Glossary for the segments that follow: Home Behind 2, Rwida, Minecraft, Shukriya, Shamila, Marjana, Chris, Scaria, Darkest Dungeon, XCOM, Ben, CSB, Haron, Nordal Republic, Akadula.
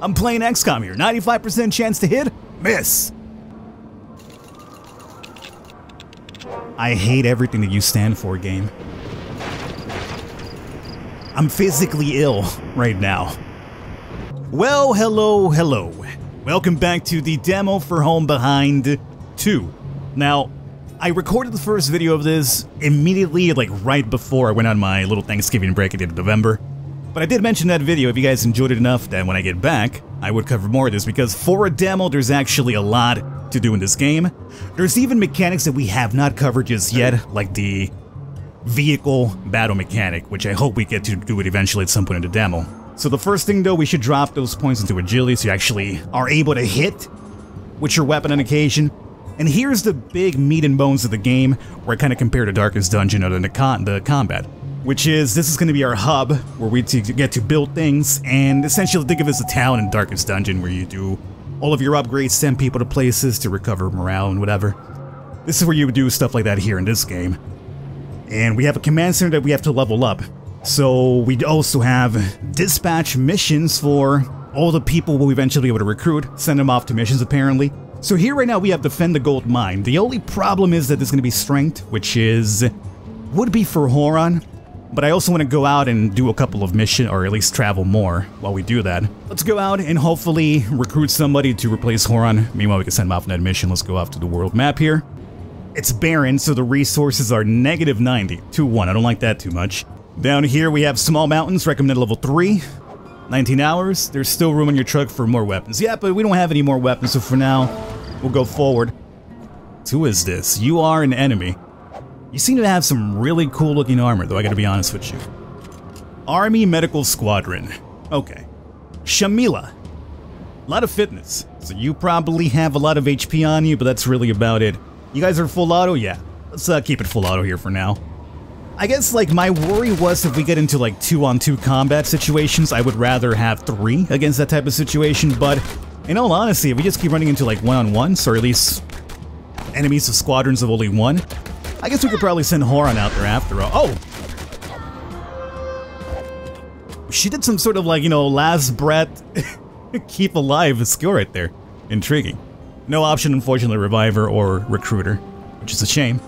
I'm playing XCOM here. 95% chance to hit, miss. I hate everything that you stand for, game. I'm physically ill right now. Well, hello, hello. Welcome back to the demo for Home Behind 2. Now, I recorded the first video of this immediately, like right before I went on my little Thanksgiving break at the end of November. But I did mention that video, if you guys enjoyed it enough, that when I get back, I would cover more of this, because for a demo, there's actually a lot to do in this game. There's even mechanics that we have not covered just yet, like the vehicle battle mechanic, which I hope we get to do it eventually at some point in the demo. So the first thing, though, we should drop those points into agility so you actually are able to hit with your weapon on occasion. And here's the big meat and bones of the game, where I kind of compare to Darkest Dungeon other than the combat. Which is, this is going to be our hub, where we get to build things, and essentially think of it as a town in Darkest Dungeon, where you do all of your upgrades, send people to places to recover morale and whatever. This is where you would do stuff like that here in this game. And we have a command center that we have to level up. So we also have dispatch missions for all the people we'll eventually be able to recruit, send them off to missions apparently. So here right now we have defend the gold mine. The only problem is that there's going to be strength, which is would be for Haron. But I also want to go out and do a couple of missions, or at least travel more while we do that. Let's go out and hopefully recruit somebody to replace Haron. Meanwhile, we can send him off on that mission. Let's go off to the world map here. It's barren, so the resources are negative 90. 2-1. I don't like that too much. Down here, we have small mountains, recommended level 3. 19 hours. There's still room in your truck for more weapons. Yeah, but we don't have any more weapons, so for now, we'll go forward. Who is this? You are an enemy. You seem to have some really cool looking armor, though, I gotta be honest with you. Army Medical Squadron. Okay. Shamila. A lot of fitness. So you probably have a lot of HP on you, but that's really about it. You guys are full auto? Yeah. Let's keep it full auto here for now. I guess, like, my worry was if we get into, like, 2-on-2 combat situations, I would rather have 3 against that type of situation, but in all honesty, if we just keep running into, like, 1-on-1s, or at least enemies of squadrons of only 1, I guess we could probably send Haron out there after all. Oh! She did some sort of, like, you know, last breath, keep alive skill right there. Intriguing. No option, unfortunately, reviver or recruiter, which is a shame.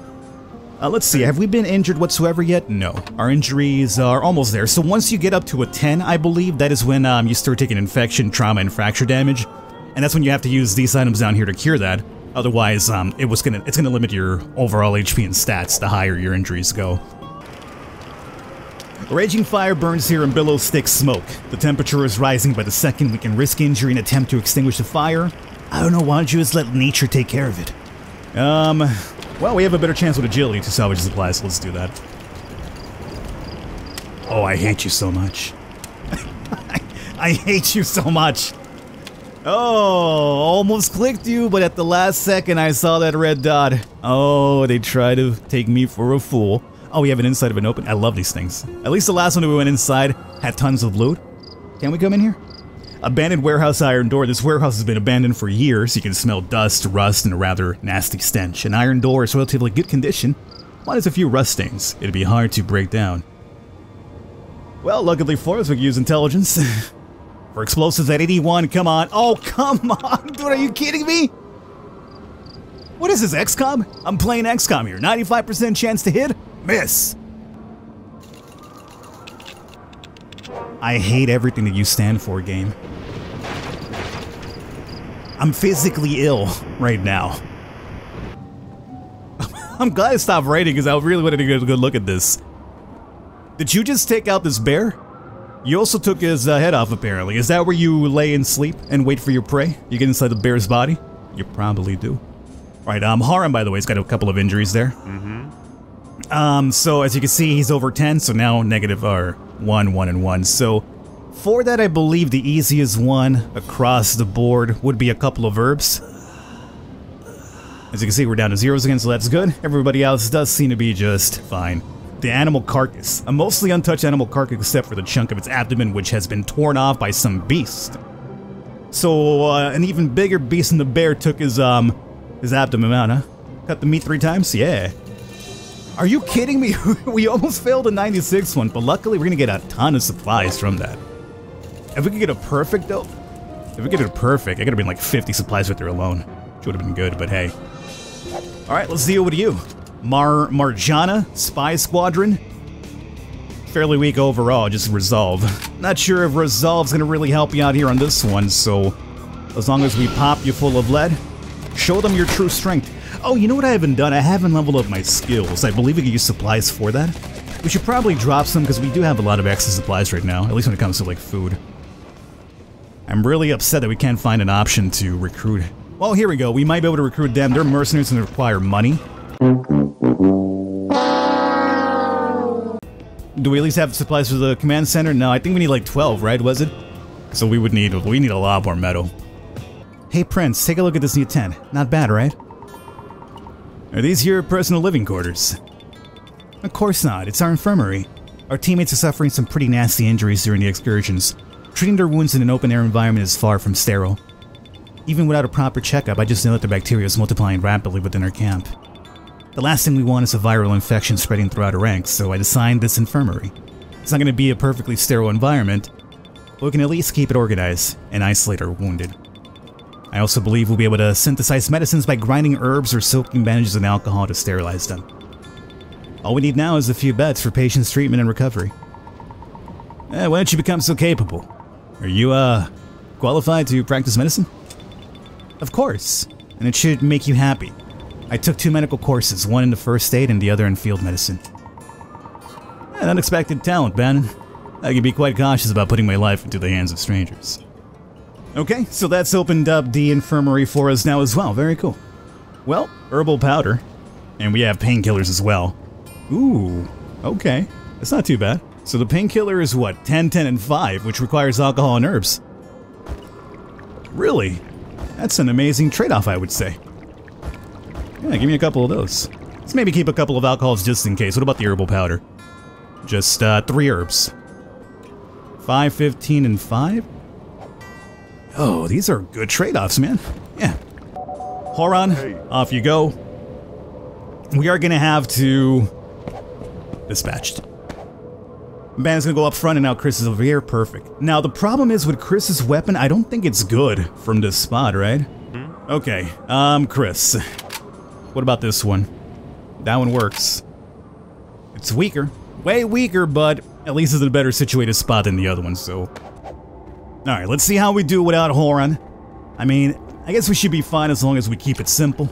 Let's see, have we been injured whatsoever yet? No. Our injuries are almost there. So once you get up to a 10, I believe, that is when you start taking infection, trauma, and fracture damage. And that's when you have to use these items down here to cure that. Otherwise, it's gonna limit your overall HP and stats the higher your injuries go. Raging fire burns here and billows thick smoke. The temperature is rising by the second. We can risk injury and attempt to extinguish the fire. I don't know, why don't you just let nature take care of it? Well, we have a better chance with agility to salvage supplies, so let's do that. Oh, I hate you so much. I hate you so much. Oh, almost clicked you, but at the last second I saw that red dot. Oh, they try to take me for a fool. Oh, we have an inside of an open. I love these things. At least the last one that we went inside had tons of loot. Can we come in here? Abandoned warehouse iron door. This warehouse has been abandoned for years. You can smell dust, rust, and a rather nasty stench. An iron door is relatively good condition. Well, there's a few rust stains. It'd be hard to break down. Well, luckily for us, we can use intelligence. For explosives at 81, come on. Oh, come on, dude, are you kidding me? What is this, XCOM? I'm playing XCOM here. 95% chance to hit, miss. I hate everything that you stand for, game. I'm physically ill right now. I'm glad I stopped writing, because I really wanted to get a good look at this. Did you just take out this bear? You also took his head off, apparently. Is that where you lay and sleep and wait for your prey? You get inside the bear's body? You probably do. Alright, Haron, by the way, has got a couple of injuries there. Mm-hmm. So as you can see, he's over 10, so now negative are 1, 1, and 1. So for that, I believe the easiest one across the board would be a couple of herbs. As you can see, we're down to zeros again, so that's good. Everybody else does seem to be just fine. The animal carcass. A mostly untouched animal carcass except for the chunk of its abdomen, which has been torn off by some beast. So an even bigger beast than the bear took his abdomen out, huh? Cut the meat 3 times? Yeah. Are you kidding me? We almost failed a 96 one, but luckily we're gonna get a ton of supplies from that. If we could get a perfect, though, If we get it perfect, I could have been like 50 supplies with her alone. Which would have been good, but hey. Alright, let's deal with you. Marjana, Spy Squadron. Fairly weak overall, just Resolve. Not sure if Resolve's gonna really help you out here on this one, so as long as we pop you full of lead, show them your true strength. Oh, you know what I haven't done? I haven't leveled up my skills. I believe we can use supplies for that. We should probably drop some because we do have a lot of excess supplies right now, at least when it comes to like food. I'm really upset that we can't find an option to recruit. Well, here we go. We might be able to recruit them. They're mercenaries and require money. Do we at least have supplies for the command center? No, I think we need like 12, right? Was it? So we need a lot more metal. Hey Prince, take a look at this new tent. Not bad, right? Are these your personal living quarters? Of course not. It's our infirmary. Our teammates are suffering some pretty nasty injuries during the excursions. Treating their wounds in an open-air environment is far from sterile. Even without a proper checkup, I just know that the bacteria is multiplying rapidly within our camp. The last thing we want is a viral infection spreading throughout our ranks, so I designed this infirmary. It's not going to be a perfectly sterile environment, but we can at least keep it organized and isolate our wounded. I also believe we'll be able to synthesize medicines by grinding herbs or soaking bandages in alcohol to sterilize them. All we need now is a few beds for patients' treatment and recovery. Eh, why don't you become so capable? Are you, qualified to practice medicine? Of course, and it should make you happy. I took 2 medical courses, one in the first aid and the other in field medicine. An unexpected talent, Ben. I can be quite cautious about putting my life into the hands of strangers. Okay, so that's opened up the infirmary for us now as well. Very cool. Well, herbal powder. And we have painkillers as well. Ooh, okay. That's not too bad. So the painkiller is what? 10, 10, and 5, which requires alcohol and herbs. Really? That's an amazing trade-off, I would say. Yeah, give me a couple of those. Let's maybe keep a couple of alcohols just in case. What about the herbal powder? Just 3 herbs. 5, 15, and 5? Oh, these are good trade-offs, man. Yeah. Haron, hey. Off you go. We are going to have to... Dispatched. Ban's going to go up front and now Chris is over here. Perfect. Now, the problem is with Chris's weapon, I don't think it's good from this spot, right? Hmm? Okay. Chris. What about this one? That one works. It's weaker. Way weaker, but at least it's a better situated spot than the other one, so... Alright, let's see how we do without Haron. I mean, I guess we should be fine as long as we keep it simple.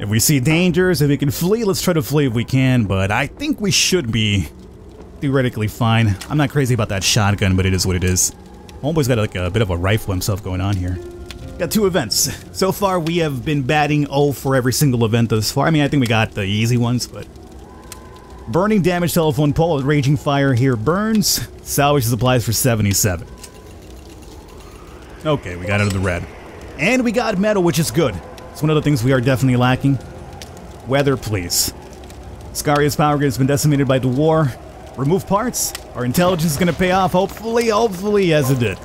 If we see dangers, if we can flee, let's try to flee if we can, but I think we should be theoretically fine. I'm not crazy about that shotgun, but it is what it is. Homeboy's got like a bit of a rifle himself going on here. Got 2 events. So far, we have been batting 0 for every single event thus far. I mean, I think we got the easy ones, but... Burning damage telephone pole, raging fire here burns. Salvage supplies for 77. Okay, we got out of the red. And we got metal, which is good. It's one of the things we are definitely lacking. Weather, please. Scaria's power grid has been decimated by the war. Remove parts. Our intelligence is going to pay off, hopefully, as it did.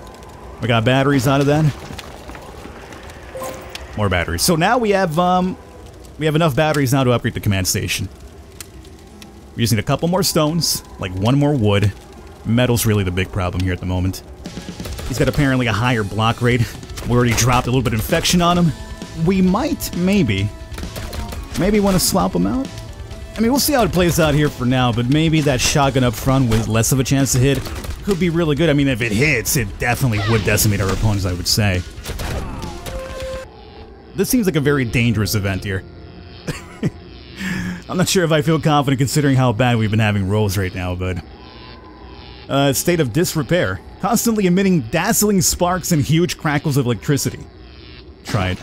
We got batteries out of that. More batteries. So now we have enough batteries now to upgrade the command station. We just need a couple more stones, like 1 more wood. Metal's really the big problem here at the moment. He's got apparently a higher block rate. We already dropped a little bit of infection on him. We might, maybe want to swap him out. I mean, we'll see how it plays out here for now, but maybe that shotgun up front with less of a chance to hit could be really good. I mean, if it hits, it definitely would decimate our opponents, I would say. This seems like a very dangerous event here. I'm not sure if I feel confident considering how bad we've been having rolls right now, but... state of disrepair. Constantly emitting dazzling sparks and huge crackles of electricity. Try it.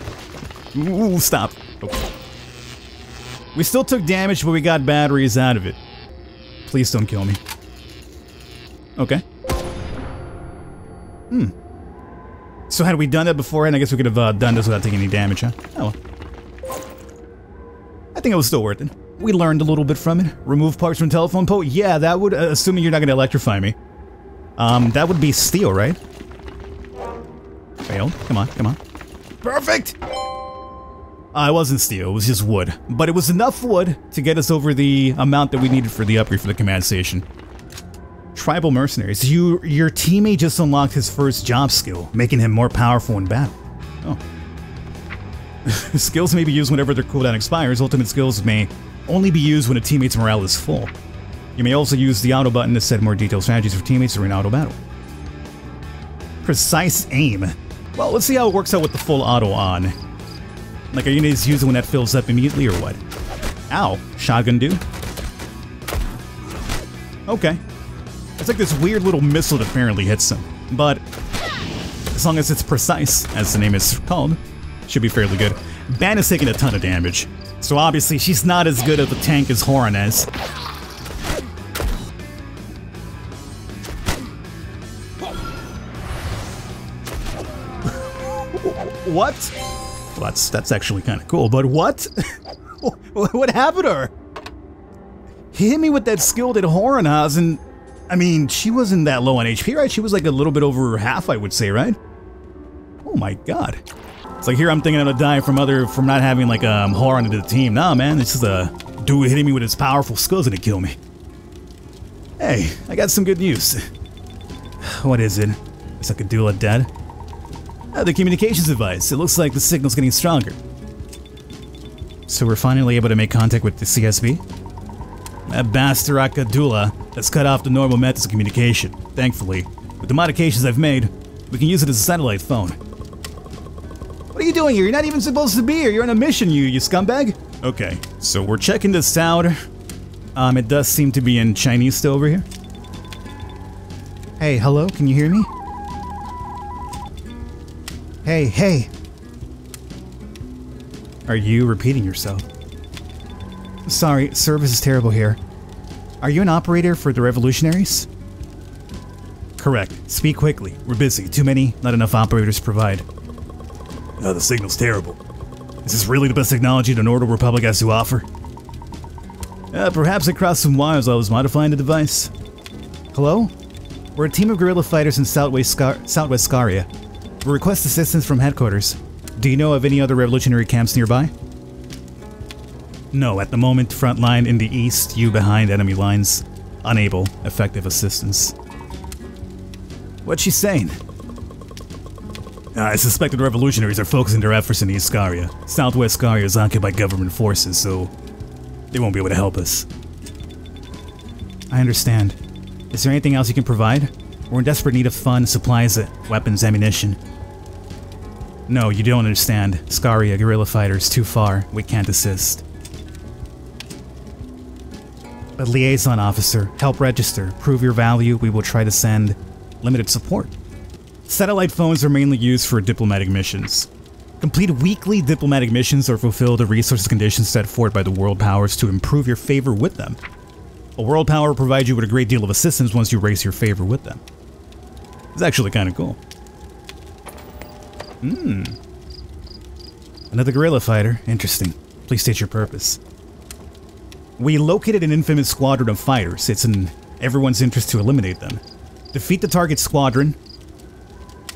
Ooh, stop. Okay. We still took damage, but we got batteries out of it. Please don't kill me. Okay. Hmm. So had we done that beforehand, I guess we could have done this without taking any damage, huh? Oh. I think it was still worth it. We learned a little bit from it. Remove parts from telephone pole? Yeah, that would, assuming you're not going to electrify me. That would be steel, right? Failed. Come on. Perfect! It wasn't steel, it was just wood. But it was enough wood to get us over the amount that we needed for the upgrade for the command station. tribal mercenaries. Your teammate just unlocked his first job skill, making him more powerful in battle. Oh. Skills may be used whenever their cooldown expires. Ultimate skills may only be used when a teammate's morale is full. You may also use the auto button to set more detailed strategies for teammates during auto battle. Precise aim. Well, let's see how it works out with the full auto on. Like, are you going to just use it when that fills up immediately or what? Ow. Shotgun do? Okay. It's like this weird little missile that apparently hits him. But as long as it's precise, as the name is called, should be fairly good. Ben is taking a ton of damage. So obviously she's not as good at the tank as Haron is. What? Well, that's actually kind of cool, but what? What happened to her? He hit me with that skill that Haron has, and I mean, she wasn't that low on HP, right? She was like a little bit over half, I would say, right? Oh my god. It's like here I'm thinking I'm gonna die from not having like Haron into the team. Nah, man, this is a dude hitting me with his powerful skills and it killed me. Hey, I got some good news. What is it? Is Akadula dead? Oh, the communications device. It looks like the signal's getting stronger. So we're finally able to make contact with the CSB? That bastard Akadula has cut off the normal methods of communication. Thankfully, with the modifications I've made, we can use it as a satellite phone. What are you doing here? You're not even supposed to be here. You're on a mission, you scumbag. Okay, so we're checking this out. It does seem to be in Chinese still over here. Hey, hello? Can you hear me? Hey, hey. Are you repeating yourself? Sorry, service is terrible here. Are you an operator for the revolutionaries? Correct. Speak quickly. We're busy. Too many, not enough operators to provide. No, the signal's terrible. Is this really the best technology the Nordal Republic has to offer? Perhaps I crossed some wires while I was modifying the device. Hello? We're a team of guerrilla fighters in Southwest Scaria. We request assistance from headquarters. Do you know of any other revolutionary camps nearby? No, at the moment, front line in the east, you behind enemy lines. Unable, effective assistance. What's she saying? I suspect the revolutionaries are focusing their efforts in East Scaria. Southwest Scaria is occupied by government forces, so they won't be able to help us. I understand. Is there anything else you can provide? We're in desperate need of funds, supplies, weapons, ammunition. No, you don't understand. Scaria, guerrilla fighters, too far. We can't assist. A liaison officer, help register, prove your value, we will try to send limited support. Satellite phones are mainly used for diplomatic missions. Complete weekly diplomatic missions or fulfill the resources conditions set forth by the world powers to improve your favor with them. A world power provides you with a great deal of assistance once you raise your favor with them. It's actually kind of cool. Hmm. Another guerrilla fighter. Interesting. Please state your purpose. We located an infamous squadron of fighters. It's in everyone's interest to eliminate them. Defeat the target squadron.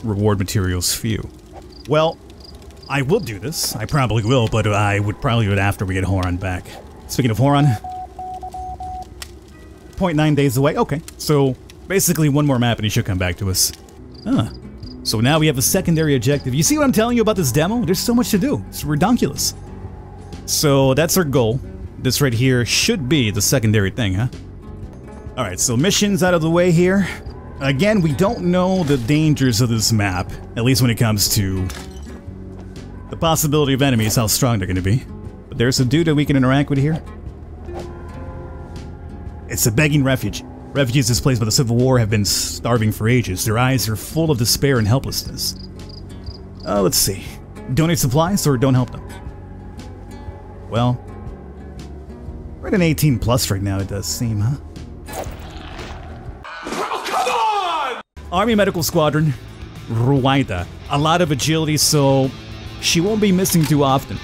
Reward materials few. Well, I will do this. I probably will, but I would probably do it after we get Haron back. Speaking of Haron, 0.9 days away. Okay, so basically one more map and he should come back to us. Huh. So now we have a secondary objective. You see what I'm telling you about this demo? There's so much to do. It's ridiculous. So that's our goal. This right here should be the secondary thing, huh? Alright, so missions out of the way here. Again, we don't know the dangers of this map, at least when it comes to the possibility of enemies, how strong they're going to be. But there's a dude that we can interact with here. It's a begging refuge. Refugees displaced by the Civil War have been starving for ages. Their eyes are full of despair and helplessness. Let's see. Donate supplies or don't help them? Well, we're at an 18 plus right now, it does seem, huh? Oh, come on! Army Medical Squadron, Rwida. A lot of agility, so she won't be missing too often.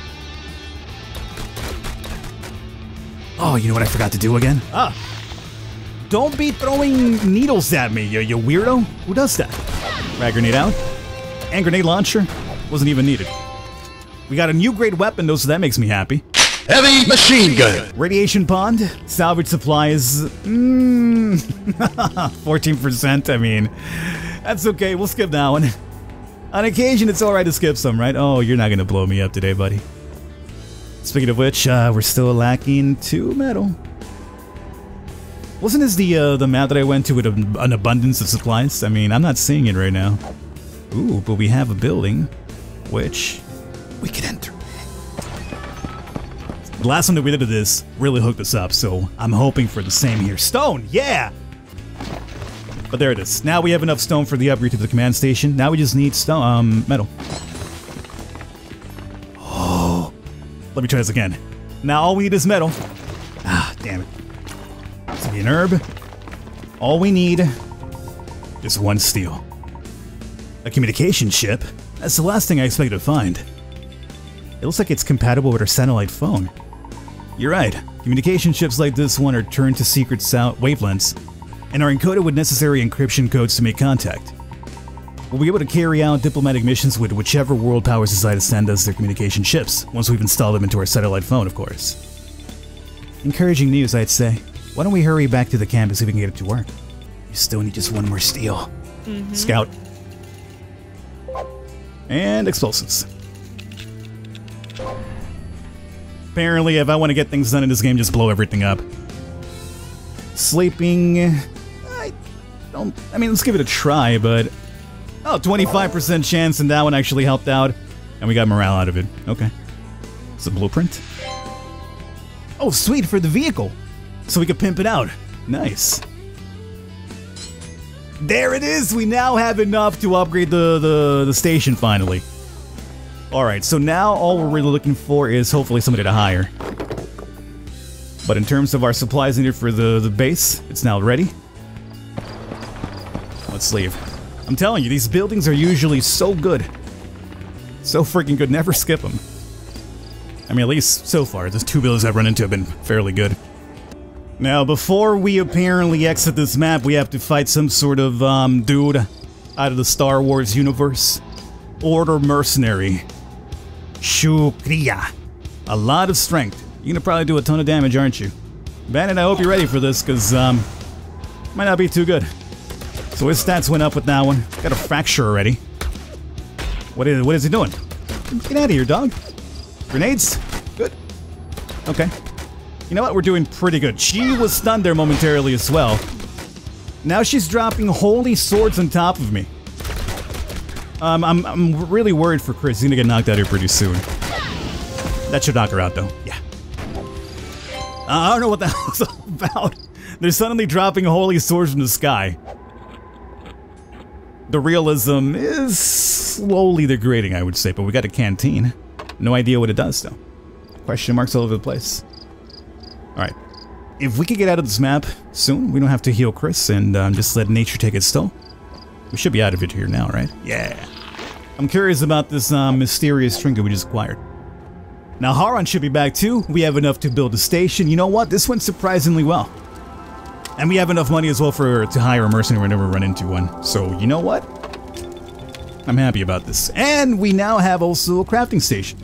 Oh, you know what I forgot to do again? Ah! Don't be throwing needles at me, you weirdo! Who does that? Frag grenade out. And grenade launcher. Wasn't even needed. We got a new great weapon though, so that makes me happy. heavy machine gun. Radiation bond, salvage supplies, 14%, I mean, that's okay, we'll skip that one. On occasion, it's alright to skip some, right? Oh, you're not gonna blow me up today, buddy. Speaking of which, we're still lacking 2 metal. Wasn't this the map that I went to with an abundance of supplies? I mean, I'm not seeing it right now. Ooh, but we have a building, which we can enter. The last one that we did to this really hooked us up, so I'm hoping for the same here. Stone, yeah! But there it is. Now we have enough stone for the upgrade to the command station. Now we just need stone, metal. Oh, let me try this again. Now all we need is metal. Ah, damn it. It's gonna be an herb. All we need is 1 steel. A communication ship? That's the last thing I expected to find. It looks like it's compatible with our satellite phone. You're right. Communication ships like this one are turned to secret sound wavelengths and are encoded with necessary encryption codes to make contact. We'll be able to carry out diplomatic missions with whichever world powers decide to send us their communication ships, once we've installed them into our satellite phone, of course. Encouraging news, I'd say. Why don't we hurry back to the camp and see if we can get it to work? You still need just 1 more steel. Mm-hmm. Scout. And explosives. Apparently, if I want to get things done in this game, just blow everything up. Sleeping... I mean, let's give it a try, but... Oh, 25% chance, and that one actually helped out. And we got morale out of it. Okay. It's a blueprint. Oh, sweet, for the vehicle! So we could pimp it out. Nice. There it is! We now have enough to upgrade the station, finally. Alright, so now all we're really looking for is hopefully somebody to hire. But in terms of our supplies needed for the base, it's now ready. Let's leave. I'm telling you, these buildings are usually so good. So freaking good, never skip them. I mean, at least so far, the 2 buildings I've run into have been fairly good. Now, before we apparently exit this map, we have to fight some sort of, dude out of the Star Wars universe. Order mercenary. Shukriya. A lot of strength. You're gonna probably do a ton of damage, aren't you? Bandit, I hope you're ready for this, because, might not be too good. So his stats went up with that one. Got a fracture already. What is he doing? Get out of here, dog. Grenades? Good. Okay. You know what? We're doing pretty good. She was stunned there momentarily as well. Now she's dropping holy swords on top of me. I'm really worried for Chris. He's gonna get knocked out here pretty soon. That should knock her out, though. Yeah. I don't know what that was all about. They're suddenly dropping holy swords from the sky. The realism is slowly degrading, I would say, but we got a canteen. No idea what it does, though. Question marks all over the place. Alright, if we could get out of this map soon, we don't have to heal Chris and just let nature take its toll. We should be out of it here now, right? Yeah. I'm curious about this mysterious trinket we just acquired. Now Haron should be back too. We have enough to build a station. You know what? This went surprisingly well. And we have enough money as well to hire a mercenary whenever we run into one. So you know what? I'm happy about this. And we now have also a crafting station.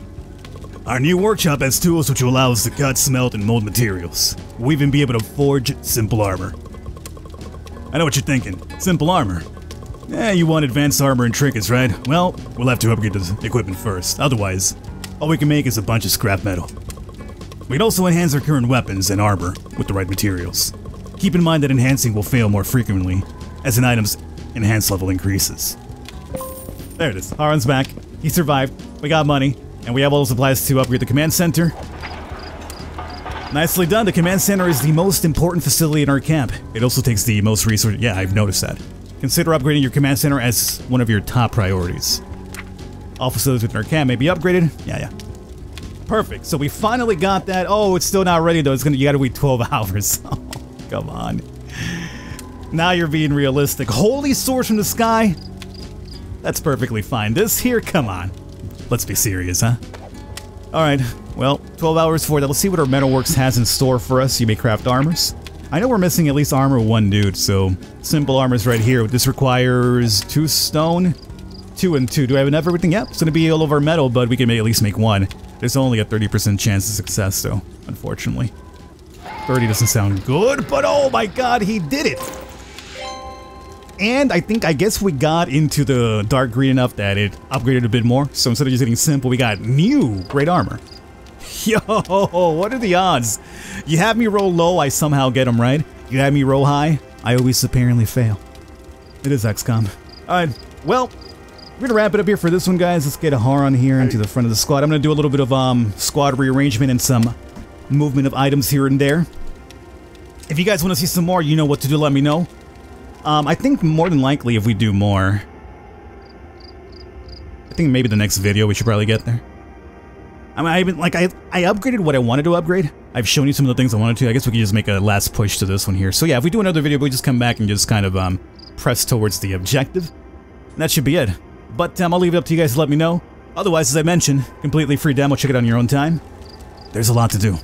Our new workshop has tools which will allow us to cut, smelt, and mold materials. We'll even be able to forge simple armor. I know what you're thinking. Simple armor. Eh, you want advanced armor and trinkets, right? Well, we'll have to upgrade the equipment first. Otherwise, all we can make is a bunch of scrap metal. We can also enhance our current weapons and armor with the right materials. Keep in mind that enhancing will fail more frequently as an item's enhance level increases. There it is. Haron's back. He survived. We got money. And we have all the supplies to upgrade the command center. Nicely done. The command center is the most important facility in our camp. It also takes the most resources. Yeah, I've noticed that. Consider upgrading your command center as one of your top priorities. All facilities within our camp may be upgraded. Yeah. Perfect. So we finally got that. Oh, it's still not ready though. It's gonna. You gotta wait 12 hours. Oh, come on. Now you're being realistic. Holy source from the sky. That's perfectly fine. This here, come on. Let's be serious, huh? Alright, well, 12 hours for that. Let's see what our metalworks has in store for us. You may craft armors. I know we're missing at least armor 1, dude, so... Simple armor's right here. This requires 2 stone. 2 and 2. Do I have enough for everything? Yep, it's gonna be all over metal, but we can at least make 1. There's only a 30% chance of success, though, unfortunately. 30 doesn't sound good, but oh my god, he did it! And I guess we got into the dark green enough that it upgraded a bit more. So instead of just getting simple, we got new great armor. Yo, what are the odds? You have me roll low, I somehow get them right. You have me roll high, I always apparently fail. It is XCOM. Alright, well, we're gonna wrap it up here for this one, guys. Let's get a Haron here into the front of the squad. I'm gonna do a little bit of squad rearrangement and some movement of items here and there. If you guys want to see some more, you know what to do, let me know. I think more than likely if we do more, I think maybe the next video we should probably get there. I mean, I upgraded what I wanted to upgrade. I've shown you some of the things I wanted to. I guess we can just make a last push to this one here. So yeah, if we do another video, we just come back and just kind of press towards the objective. And that should be it. But I'll leave it up to you guys to let me know. Otherwise, as I mentioned, completely free demo. Check it out on your own time. There's a lot to do.